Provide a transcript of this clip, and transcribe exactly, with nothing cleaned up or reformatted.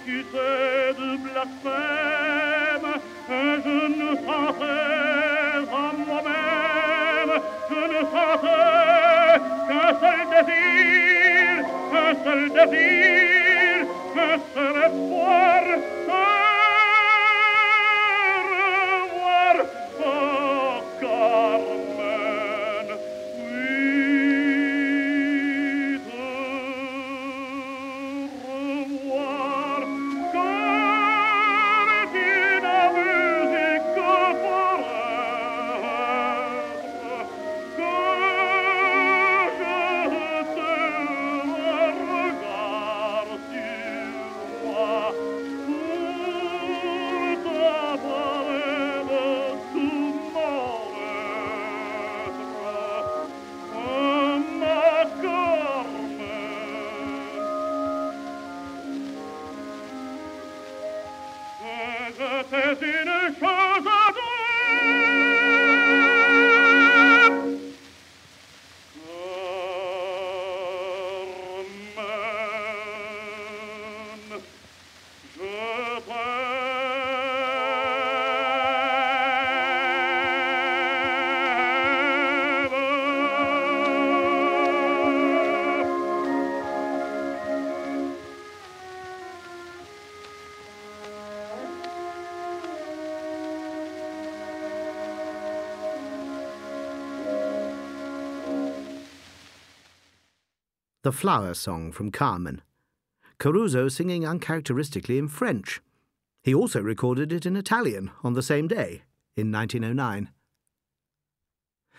accusé de blasphème, je ne sentais en moi-même, je ne sentais qu'un seul désir, un seul désir, un seul espoir, c'est une chose à dire. Carmen, je The Flower Song from Carmen. Caruso singing uncharacteristically in French. He also recorded it in Italian on the same day, in nineteen oh nine.